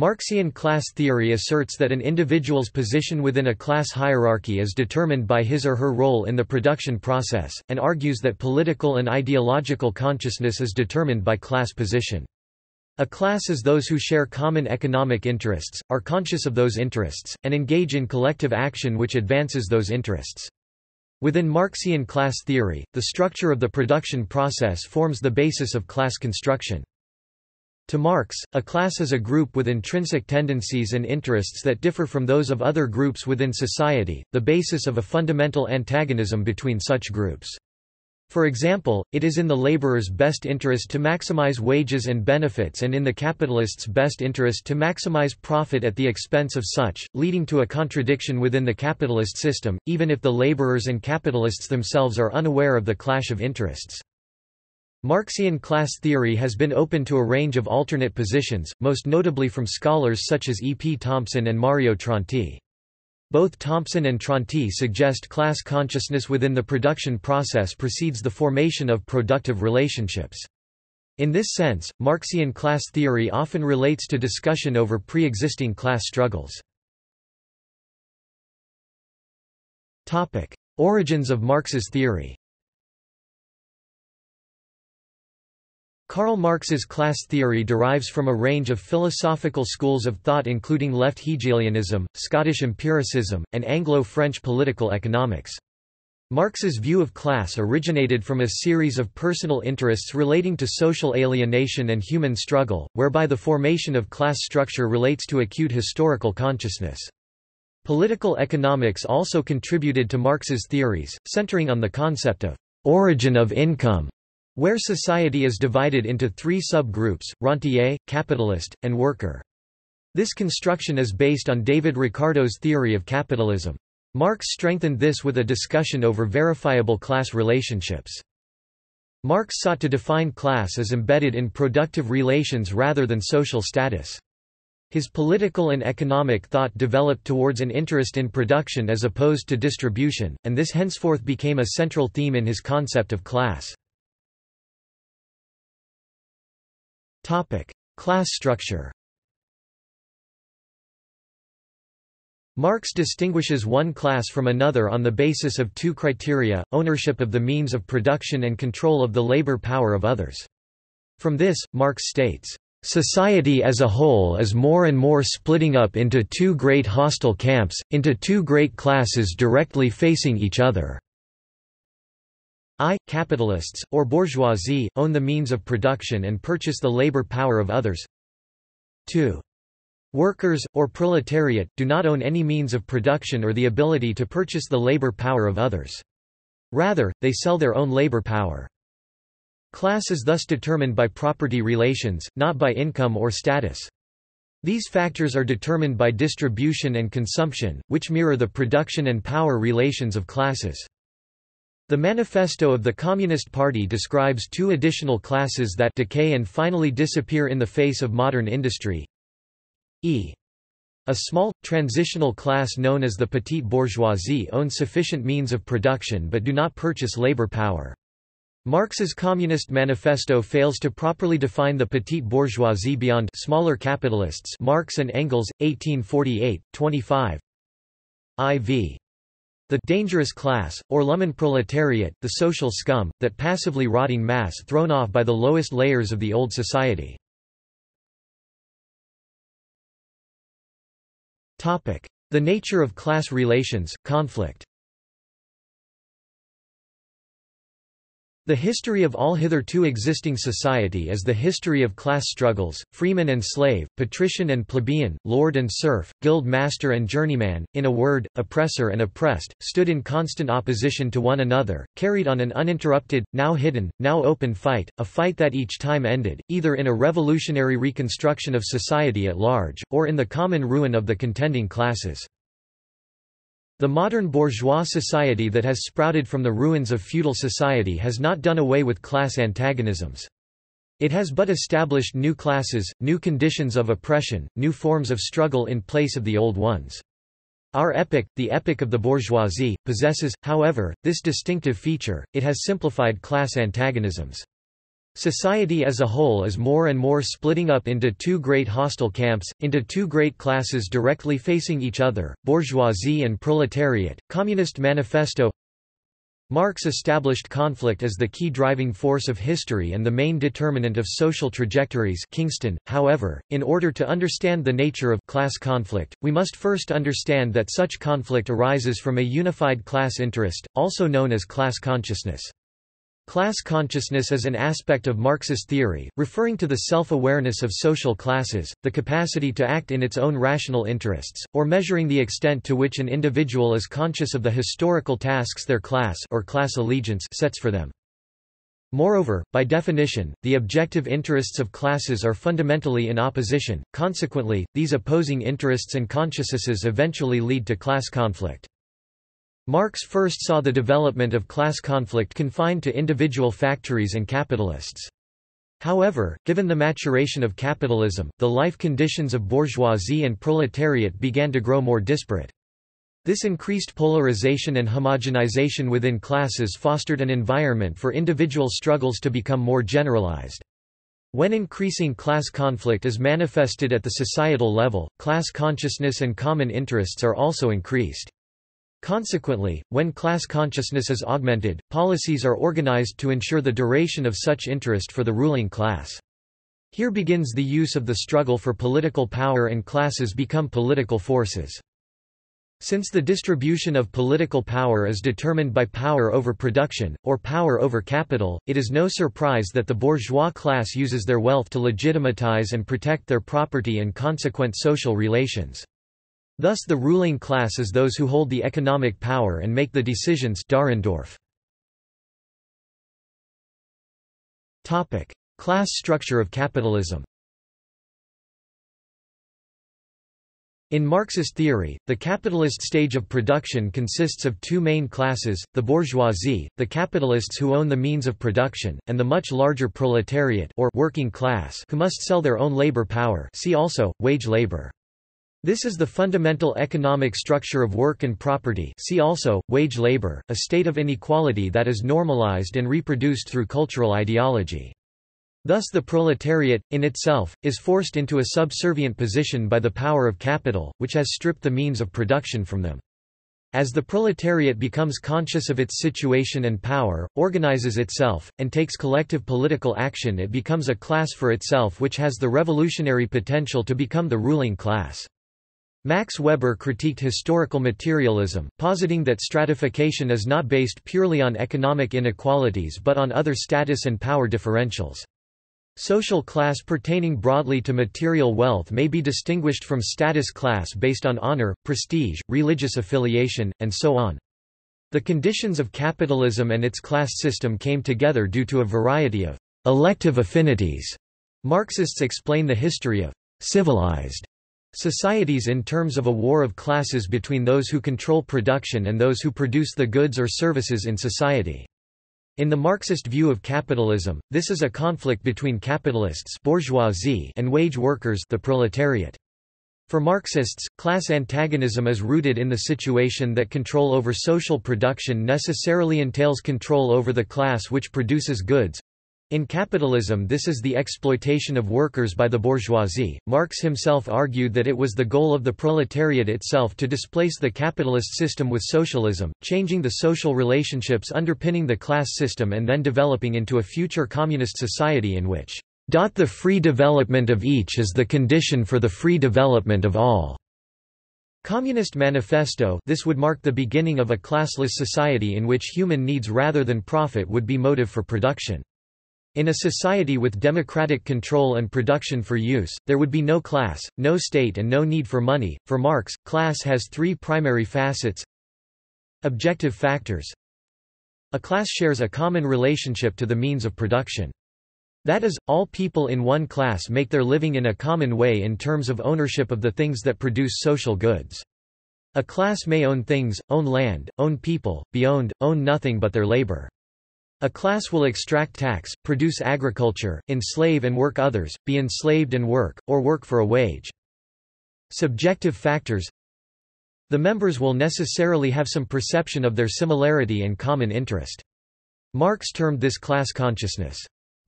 Marxian class theory asserts that an individual's position within a class hierarchy is determined by his or her role in the production process, and argues that political and ideological consciousness is determined by class position. A class is those who share common economic interests, are conscious of those interests, and engage in collective action which advances those interests. Within Marxian class theory, the structure of the production process forms the basis of class construction. To Marx, a class is a group with intrinsic tendencies and interests that differ from those of other groups within society, the basis of a fundamental antagonism between such groups. For example, it is in the laborer's best interest to maximize wages and benefits and in the capitalist's best interest to maximize profit at the expense of such, leading to a contradiction within the capitalist system, even if the laborers and capitalists themselves are unaware of the clash of interests. Marxian class theory has been open to a range of alternate positions, most notably from scholars such as E.P. Thompson and Mario Tronti. Both Thompson and Tronti suggest class consciousness within the production process precedes the formation of productive relationships. In this sense, Marxian class theory often relates to discussion over pre-existing class struggles. Topic: Origins of Marx's theory. Karl Marx's class theory derives from a range of philosophical schools of thought including left Hegelianism, Scottish empiricism, and Anglo-French political economics. Marx's view of class originated from a series of personal interests relating to social alienation and human struggle, whereby the formation of class structure relates to acute historical consciousness. Political economics also contributed to Marx's theories, centering on the concept of origin of income, where society is divided into three subgroups: rentier, capitalist, and worker. This construction is based on David Ricardo's theory of capitalism. Marx strengthened this with a discussion over verifiable class relationships. Marx sought to define class as embedded in productive relations rather than social status. His political and economic thought developed towards an interest in production as opposed to distribution, and this henceforth became a central theme in his concept of class. Topic: Class structure. Marx distinguishes one class from another on the basis of two criteria: ownership of the means of production and control of the labor power of others. From this, Marx states, "Society as a whole is more and more splitting up into two great hostile camps, into two great classes directly facing each other. I. Capitalists, or bourgeoisie, own the means of production and purchase the labor power of others. 2. Workers, or proletariat, do not own any means of production or the ability to purchase the labor power of others. Rather, they sell their own labor power." Class is thus determined by property relations, not by income or status. These factors are determined by distribution and consumption, which mirror the production and power relations of classes. The manifesto of the Communist Party describes two additional classes that decay and finally disappear in the face of modern industry. E. A small, transitional class known as the petite bourgeoisie own sufficient means of production but do not purchase labor power. Marx's Communist Manifesto fails to properly define the petite bourgeoisie beyond smaller capitalists. Marx and Engels, 1848, 25. IV. The dangerous class, or Lumpenproletariat, the social scum, that passively rotting mass thrown off by the lowest layers of the old society. The nature of class relations, conflict. The history of all hitherto existing society is the history of class struggles, freeman and slave, patrician and plebeian, lord and serf, guild master and journeyman, in a word, oppressor and oppressed, stood in constant opposition to one another, carried on an uninterrupted, now hidden, now open fight, a fight that each time ended, either in a revolutionary reconstruction of society at large, or in the common ruin of the contending classes. The modern bourgeois society that has sprouted from the ruins of feudal society has not done away with class antagonisms. It has but established new classes, new conditions of oppression, new forms of struggle in place of the old ones. Our epoch, the epoch of the bourgeoisie, possesses, however, this distinctive feature: it has simplified class antagonisms. Society as a whole is more and more splitting up into two great hostile camps, into two great classes directly facing each other, bourgeoisie and proletariat. Communist Manifesto. Marx established conflict as the key driving force of history and the main determinant of social trajectories. Kingston. However, in order to understand the nature of class conflict, we must first understand that such conflict arises from a unified class interest, also known as class consciousness. Class consciousness is an aspect of Marxist theory, referring to the self-awareness of social classes, the capacity to act in its own rational interests, or measuring the extent to which an individual is conscious of the historical tasks their class or class allegiance sets for them. Moreover, by definition, the objective interests of classes are fundamentally in opposition, consequently, these opposing interests and consciousnesses eventually lead to class conflict. Marx first saw the development of class conflict confined to individual factories and capitalists. However, given the maturation of capitalism, the life conditions of bourgeoisie and proletariat began to grow more disparate. This increased polarization and homogenization within classes fostered an environment for individual struggles to become more generalized. When increasing class conflict is manifested at the societal level, class consciousness and common interests are also increased. Consequently, when class consciousness is augmented, policies are organized to ensure the duration of such interest for the ruling class. Here begins the use of the struggle for political power, and classes become political forces. Since the distribution of political power is determined by power over production, or power over capital, it is no surprise that the bourgeois class uses their wealth to legitimize and protect their property and consequent social relations. Thus the ruling class is those who hold the economic power and make the decisions. Dahrendorf. Topic: Class structure of capitalism. In Marxist theory, the capitalist stage of production consists of two main classes, the bourgeoisie, the capitalists who own the means of production, and the much larger proletariat or working class who must sell their own labor power. See also, wage labor. This is the fundamental economic structure of work and property. See also, wage labor, a state of inequality that is normalized and reproduced through cultural ideology. Thus the proletariat, in itself, is forced into a subservient position by the power of capital, which has stripped the means of production from them. As the proletariat becomes conscious of its situation and power, organizes itself, and takes collective political action, it becomes a class for itself which has the revolutionary potential to become the ruling class. Max Weber critiqued historical materialism, positing that stratification is not based purely on economic inequalities but on other status and power differentials. Social class pertaining broadly to material wealth may be distinguished from status class based on honor, prestige, religious affiliation, and so on. The conditions of capitalism and its class system came together due to a variety of elective affinities. Marxists explain the history of civilized societies in terms of a war of classes between those who control production and those who produce the goods or services in society. In the Marxist view of capitalism, this is a conflict between capitalists bourgeoisie and wage workers the proletariat. For Marxists, class antagonism is rooted in the situation that control over social production necessarily entails control over the class which produces goods. In capitalism, this is the exploitation of workers by the bourgeoisie. Marx himself argued that it was the goal of the proletariat itself to displace the capitalist system with socialism, changing the social relationships underpinning the class system and then developing into a future communist society in which "the free development of each is the condition for the free development of all." Communist Manifesto. This would mark the beginning of a classless society in which human needs rather than profit would be motive for production. In a society with democratic control and production for use, there would be no class, no state, and no need for money. For Marx, class has three primary facets: objective factors. A class shares a common relationship to the means of production. That is, all people in one class make their living in a common way in terms of ownership of the things that produce social goods. A class may own things, own land, own people, be owned, own nothing but their labor. A class will extract tax, produce agriculture, enslave and work others, be enslaved and work, or work for a wage. Subjective factors. The members will necessarily have some perception of their similarity and common interest. Marx termed this class consciousness.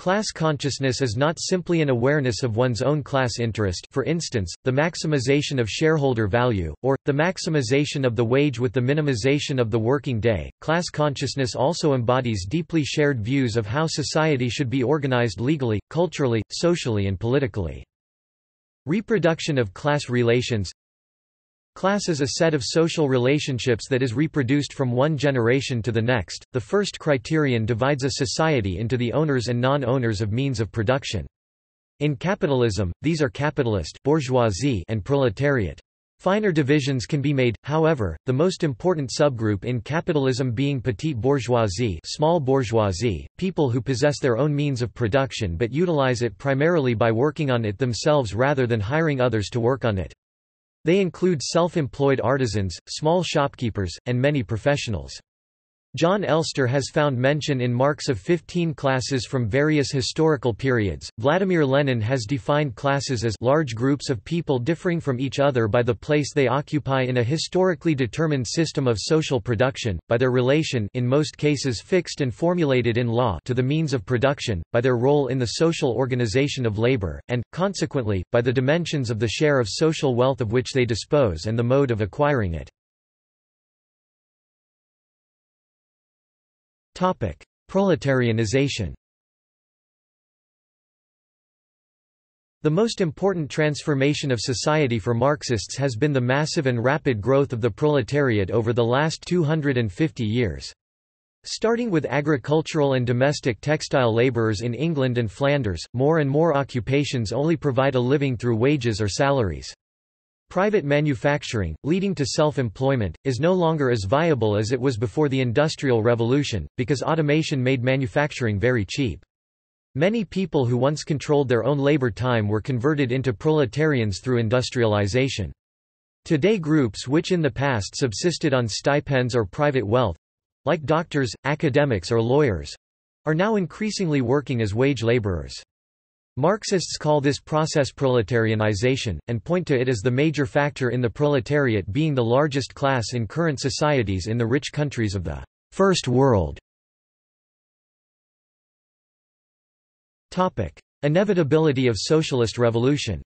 Class consciousness is not simply an awareness of one's own class interest, for instance, the maximization of shareholder value, or, the maximization of the wage with the minimization of the working day. Class consciousness also embodies deeply shared views of how society should be organized legally, culturally, socially and politically. Reproduction of class relations. Class is a set of social relationships that is reproduced from one generation to the next. The first criterion divides a society into the owners and non-owners of means of production. In capitalism, these are capitalist, bourgeoisie, and proletariat. Finer divisions can be made, however, the most important subgroup in capitalism being petite bourgeoisie, small bourgeoisie, people who possess their own means of production but utilize it primarily by working on it themselves rather than hiring others to work on it. They include self-employed artisans, small shopkeepers, and many professionals. John Elster has found mention in Marx of 15 classes from various historical periods. Vladimir Lenin has defined classes as large groups of people differing from each other by the place they occupy in a historically determined system of social production, by their relation, in most cases fixed and formulated in law, to the means of production, by their role in the social organization of labor, and, consequently, by the dimensions of the share of social wealth of which they dispose and the mode of acquiring it. Proletarianization. The most important transformation of society for Marxists has been the massive and rapid growth of the proletariat over the last 250 years. Starting with agricultural and domestic textile laborers in England and Flanders, more and more occupations only provide a living through wages or salaries. Private manufacturing, leading to self-employment, is no longer as viable as it was before the Industrial Revolution, because automation made manufacturing very cheap. Many people who once controlled their own labor time were converted into proletarians through industrialization. Today, groups which in the past subsisted on stipends or private wealth—like doctors, academics or lawyers—are now increasingly working as wage laborers. Marxists call this process proletarianization, and point to it as the major factor in the proletariat being the largest class in current societies in the rich countries of the First World. Inevitability of socialist revolution.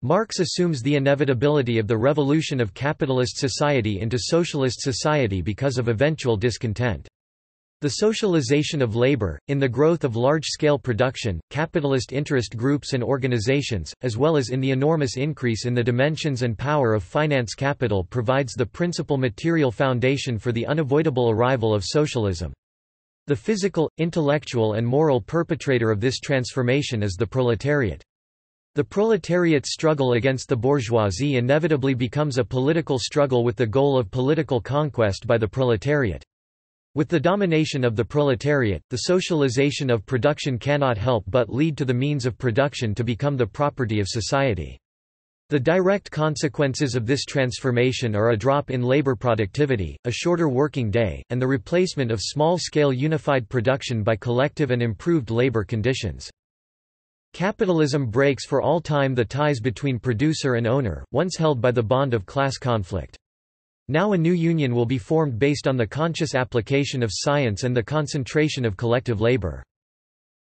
Marx assumes the inevitability of the revolution of capitalist society into socialist society because of eventual discontent. The socialization of labor, in the growth of large-scale production, capitalist interest groups and organizations, as well as in the enormous increase in the dimensions and power of finance capital, provides the principal material foundation for the unavoidable arrival of socialism. The physical, intellectual and moral perpetrator of this transformation is the proletariat. The proletariat's struggle against the bourgeoisie inevitably becomes a political struggle with the goal of political conquest by the proletariat. With the domination of the proletariat, the socialization of production cannot help but lead to the means of production to become the property of society. The direct consequences of this transformation are a drop in labor productivity, a shorter working day, and the replacement of small-scale unified production by collective and improved labor conditions. Capitalism breaks for all time the ties between producer and owner, once held by the bond of class conflict. Now a new union will be formed based on the conscious application of science and the concentration of collective labor.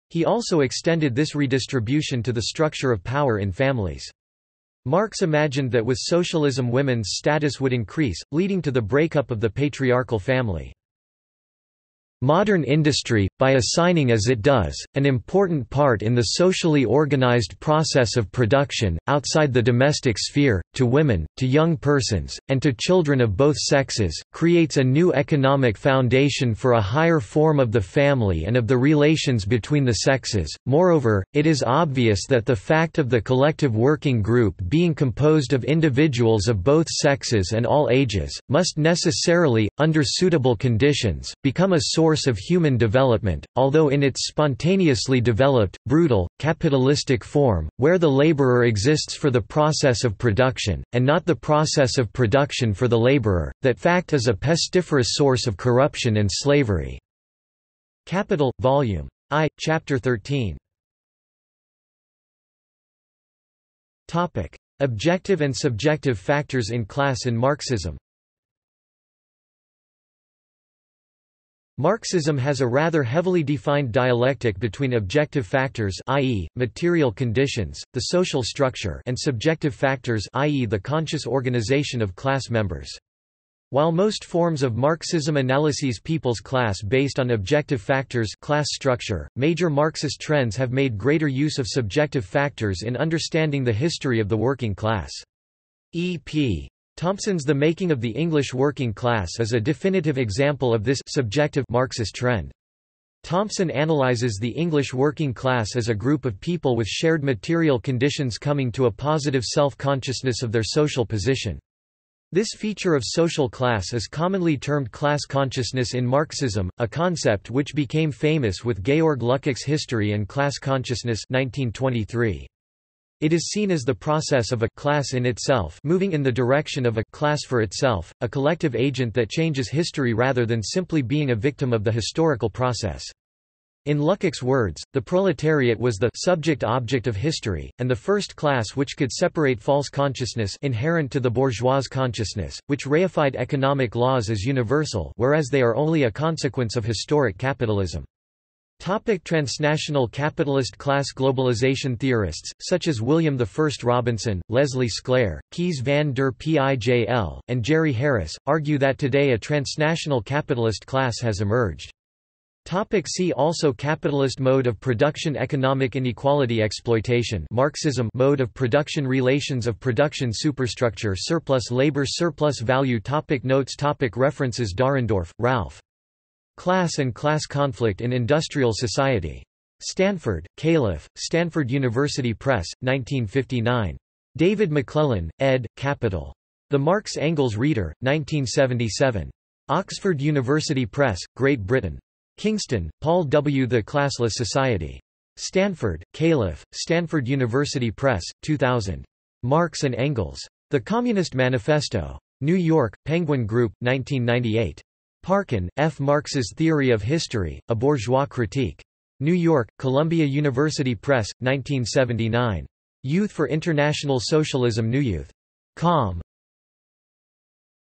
He also extended this redistribution to the structure of power in families. Marx imagined that with socialism women's status would increase, leading to the breakup of the patriarchal family. Modern industry, by assigning as it does, an important part in the socially organized process of production, outside the domestic sphere, to women, to young persons, and to children of both sexes, creates a new economic foundation for a higher form of the family and of the relations between the sexes. Moreover, it is obvious that the fact of the collective working group being composed of individuals of both sexes and all ages, must necessarily, under suitable conditions, become a source of human development, although in its spontaneously developed, brutal, capitalistic form, where the laborer exists for the process of production, and not the process of production for the laborer, that fact is a pestiferous source of corruption and slavery. Capital, Volume I, Chapter 13. Objective and subjective factors in class in Marxism. Marxism has a rather heavily defined dialectic between objective factors, i.e., material conditions, the social structure, and subjective factors, i.e., the conscious organization of class members. While most forms of Marxism analyses people's class based on objective factors, class structure, major Marxist trends have made greater use of subjective factors in understanding the history of the working class. E.P. Thompson's The Making of the English Working Class is a definitive example of this subjective Marxist trend. Thompson analyzes the English working class as a group of people with shared material conditions coming to a positive self-consciousness of their social position. This feature of social class is commonly termed class consciousness in Marxism, a concept which became famous with Georg Lukács' History and Class Consciousness 1923. It is seen as the process of a class in itself moving in the direction of a class for itself, a collective agent that changes history rather than simply being a victim of the historical process. In Lukács' words, the proletariat was the subject-object of history, and the first class which could separate false consciousness inherent to the bourgeois consciousness, which reified economic laws as universal, whereas they are only a consequence of historic capitalism. Transnational capitalist class globalization theorists, such as William I. Robinson, Leslie Sclair, Keyes van der Pijl, and Jerry Harris, argue that today a transnational capitalist class has emerged. See also: Capitalist mode of production, Economic inequality exploitation, Marxism, Mode of production, Relations of production, Superstructure, Surplus labor, Surplus value. Notes. References. Dahrendorf, Ralph. Class and Class Conflict in Industrial Society. Stanford, Califf, Stanford University Press, 1959. David McClellan, ed., Capital. The Marx-Engels Reader, 1977. Oxford University Press, Great Britain. Kingston, Paul W. The Classless Society. Stanford, Califf, Stanford University Press, 2000. Marx and Engels. The Communist Manifesto. New York, Penguin Group, 1998. Parkin, F. Marx's Theory of History, A Bourgeois Critique. New York, Columbia University Press, 1979. Youth for International Socialism. New Youth. Com.